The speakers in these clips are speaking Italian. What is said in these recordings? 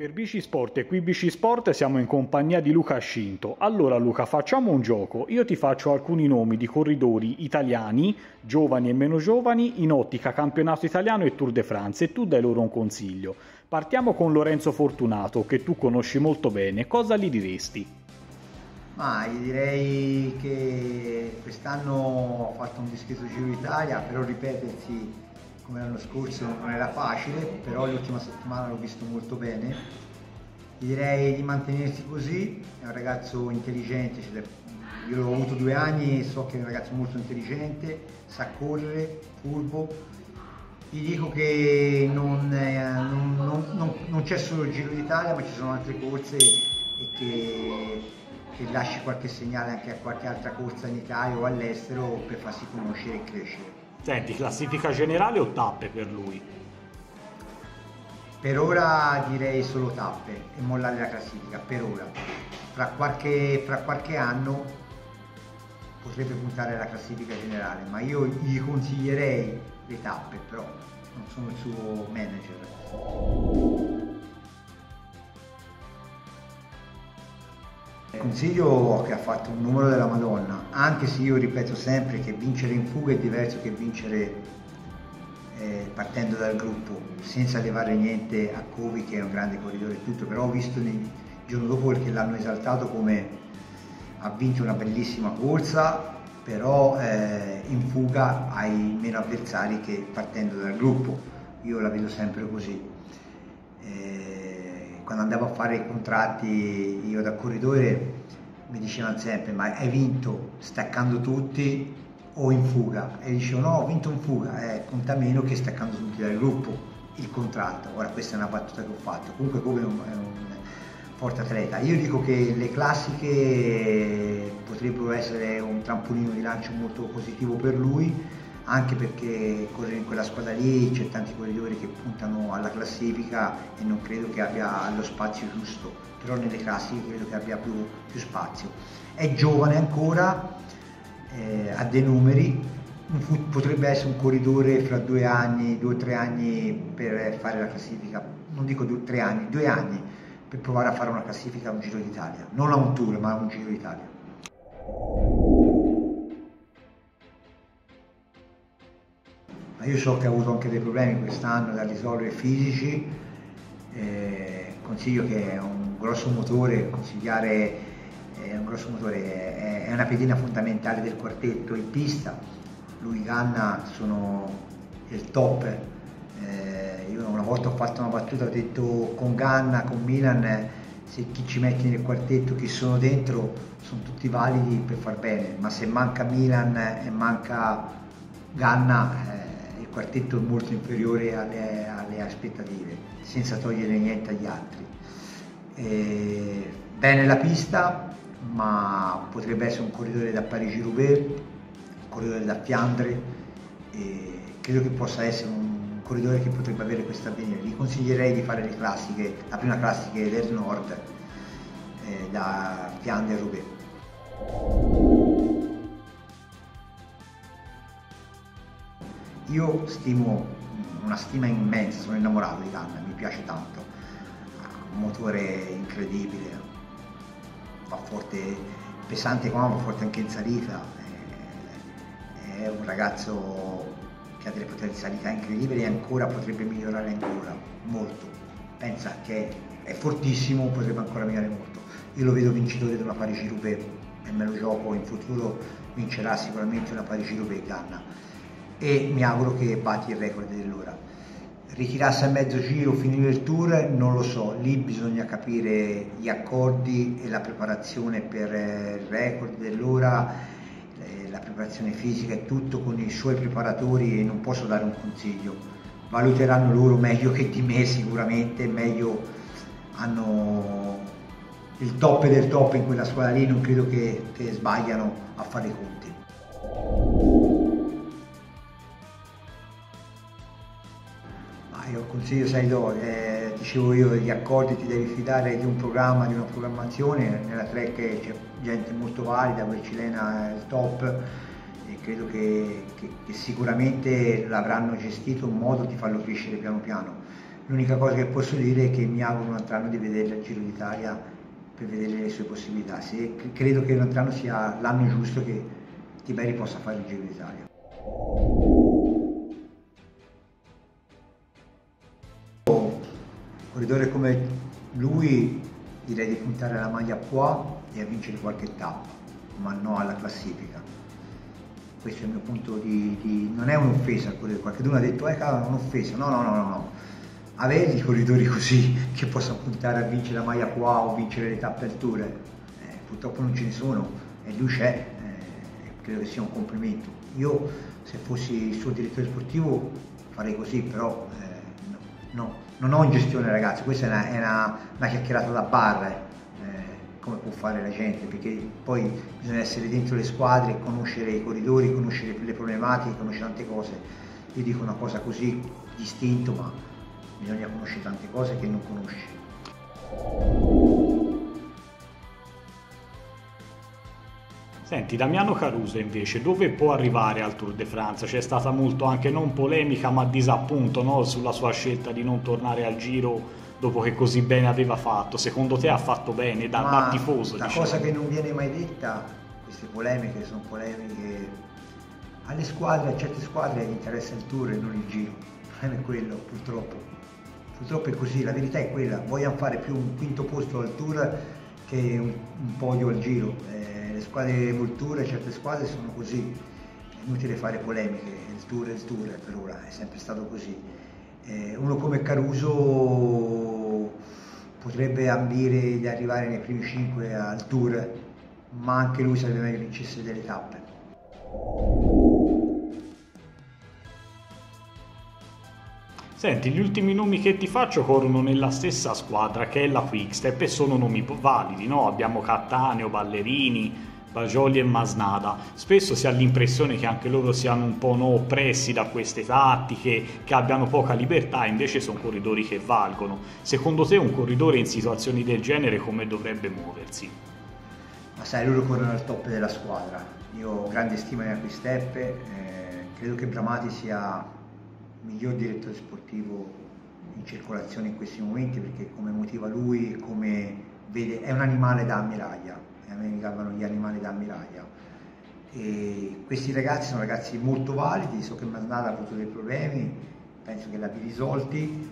Per BC Sport e qui BC Sport siamo in compagnia di Luca Scinto. Allora Luca, facciamo un gioco. Io ti faccio alcuni nomi di corridori italiani, giovani e meno giovani, in ottica campionato italiano e Tour de France, e tu dai loro un consiglio. Partiamo con Lorenzo Fortunato, che tu conosci molto bene. Cosa gli diresti? Ma io direi che quest'anno ho fatto un discreto Giro d'Italia, però ripetersi come l'anno scorso non era facile, però l'ultima settimana l'ho visto molto bene. Direi di mantenersi così, è un ragazzo intelligente, io l'ho avuto 2 anni e so che è un ragazzo molto intelligente, sa correre, furbo. Gli dico che non c'è solo il Giro d'Italia, ma ci sono altre corse, e che lasci qualche segnale anche a qualche altra corsa in Italia o all'estero per farsi conoscere e crescere. Senti, classifica generale o tappe per lui? Per ora direi solo tappe e mollare la classifica, per ora. Fra qualche anno potrebbe puntare alla classifica generale, ma io gli consiglierei le tappe, però non sono il suo manager. Consiglio che ha fatto un numero della Madonna, anche se io ripeto sempre che vincere in fuga è diverso che vincere partendo dal gruppo, senza levare niente a Covi, che è un grande corridore e tutto, però ho visto il giorno dopo che l'hanno esaltato come ha vinto una bellissima corsa, però in fuga hai meno avversari che partendo dal gruppo, io la vedo sempre così. Quando andavo a fare i contratti io da corridore mi dicevano sempre: ma hai vinto staccando tutti o in fuga? E dicevo: no, ho vinto in fuga, conta meno che staccando tutti dal gruppo il contratto. Ora questa è una battuta che ho fatto, comunque Covi è un forte atleta. Io dico che le classiche potrebbero essere un trampolino di lancio molto positivo per lui, anche perché correre in quella squadra lì c'è tanti corridori che puntano alla classifica e non credo che abbia lo spazio giusto, però nelle classiche credo che abbia più spazio. È giovane ancora, ha dei numeri, potrebbe essere un corridore fra 2 o 3 anni per fare la classifica, non dico 2 o 3 anni, 2 anni per provare a fare una classifica a un Giro d'Italia, non a un Tour ma a un Giro d'Italia. Io so che ha avuto anche dei problemi quest'anno da risolvere fisici, consiglio che è un grosso motore, è una pedina fondamentale del quartetto in pista. Lui e Ganna sono il top, io una volta ho fatto una battuta, ho detto con Ganna, con Milan, se chi ci metti nel quartetto, chi sono dentro, sono tutti validi per far bene, ma se manca Milan e manca Ganna, quartetto è molto inferiore alle aspettative, senza togliere niente agli altri. Bene la pista, ma potrebbe essere un corridore da Parigi-Roubaix, un corridore da Fiandre, credo che possa essere un corridore che potrebbe avere questo avvenire. Gli consiglierei di fare le classiche, la prima classica del nord, da Fiandre-Roubaix. Io stimo, una stima immensa, sono innamorato di Ganna, mi piace tanto, ha un motore incredibile, va forte, pesante qua ma forte anche in salita, è un ragazzo che ha delle potenzialità incredibili e ancora potrebbe migliorare ancora molto, pensa che è fortissimo, potrebbe ancora migliorare molto. Io lo vedo vincitore di una Parigi-Roubaix e me lo gioco, in futuro vincerà sicuramente una Parigi-Roubaix Ganna, e mi auguro che batti il record dell'ora. Ritirarsi a mezzo giro, finire il Tour, non lo so, lì bisogna capire gli accordi e la preparazione per il record dell'ora, la preparazione fisica e tutto con i suoi preparatori, e non posso dare un consiglio, valuteranno loro meglio che di me sicuramente, meglio, hanno il top del top in quella squadra lì, non credo che sbagliano a fare i conti. Io consiglio, sai, dicevo io, gli accordi, ti devi fidare di un programma, di una programmazione. Nella Trek c'è gente molto valida, poi Cilena è il top, e credo che sicuramente l'avranno gestito in modo di farlo crescere piano piano. L'unica cosa che posso dire è che mi auguro un altro anno di vederla al Giro d'Italia per vedere le sue possibilità. Credo che un altro anno sia l'anno giusto che Tiberi possa fare il Giro d'Italia. Corridore come lui direi di puntare alla maglia qua e a vincere qualche tappa, ma no alla classifica. Questo è il mio punto di... non è un'offesa, qualcuno ha detto cavolo, è un'offesa, no. Avere i corridori così che possano puntare a vincere la maglia qua o vincere le tappe al Tour, purtroppo non ce ne sono e lui c'è, credo che sia un complimento. Io se fossi il suo direttore sportivo farei così, però no, non ho in gestione, ragazzi, questa è una chiacchierata da bar, come può fare la gente, perché poi bisogna essere dentro le squadre, conoscere i corridori, conoscere le problematiche, conoscere tante cose. Io dico una cosa così distinto, ma bisogna conoscere tante cose che non conosci. Senti, Damiano Caruso invece dove può arrivare al Tour de France? C'è stata molto anche non polemica ma disappunto, no? Sulla sua scelta di non tornare al Giro dopo che così bene aveva fatto. Secondo te ha fatto bene da tifoso? La cosa che non viene mai detta, queste polemiche sono polemiche, alle squadre, a certe squadre interessa il Tour e non il Giro, non è quello purtroppo. Purtroppo è così, la verità è quella, vogliamo fare più un quinto posto al Tour che un podio al Giro. Le squadre volture, certe squadre sono così, è inutile fare polemiche, il Tour per ora è sempre stato così. Uno come Caruso potrebbe ambire di arrivare nei primi 5 al Tour, ma anche lui sarebbe meglio che vincesse delle tappe. Senti, gli ultimi nomi che ti faccio corrono nella stessa squadra che è la Quick-Step e sono nomi validi, no? Abbiamo Cattaneo, Ballerini, Bagioli e Masnada. Spesso si ha l'impressione che anche loro siano un po' oppressi da queste tattiche, che abbiano poca libertà, invece sono corridori che valgono. Secondo te un corridore in situazioni del genere come dovrebbe muoversi? Ma sai, loro corrono al top della squadra. Io ho grande stima nella Quick-Step, credo che Bramati sia... miglior direttore sportivo in circolazione in questi momenti, perché come motiva lui, come vede, è un animale da ammiraglia, a me mi chiamano gli animali da ammiraglia. E questi ragazzi sono ragazzi molto validi, so che Masnada ha avuto dei problemi, penso che l'abbia risolti,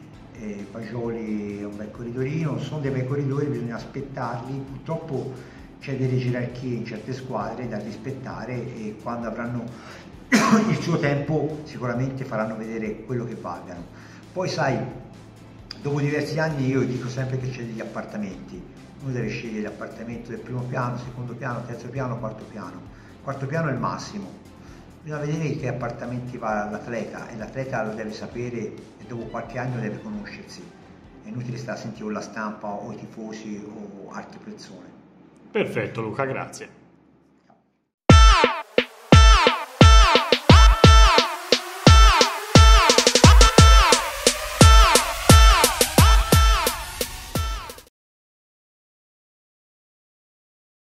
Bagioli è un bel corridorino, sono dei bei corridori, bisogna aspettarli, purtroppo c'è delle gerarchie in certe squadre da rispettare e quando avranno il suo tempo sicuramente faranno vedere quello che pagano. Poi sai, dopo diversi anni io dico sempre che c'è degli appartamenti, uno deve scegliere l'appartamento del primo piano, secondo piano, terzo piano, quarto piano. Quarto piano è il massimo, bisogna vedere che appartamenti va l'atleta e l'atleta lo deve sapere e dopo qualche anno deve conoscersi, è inutile stare a sentire o la stampa o i tifosi o altre persone. Perfetto Luca, grazie.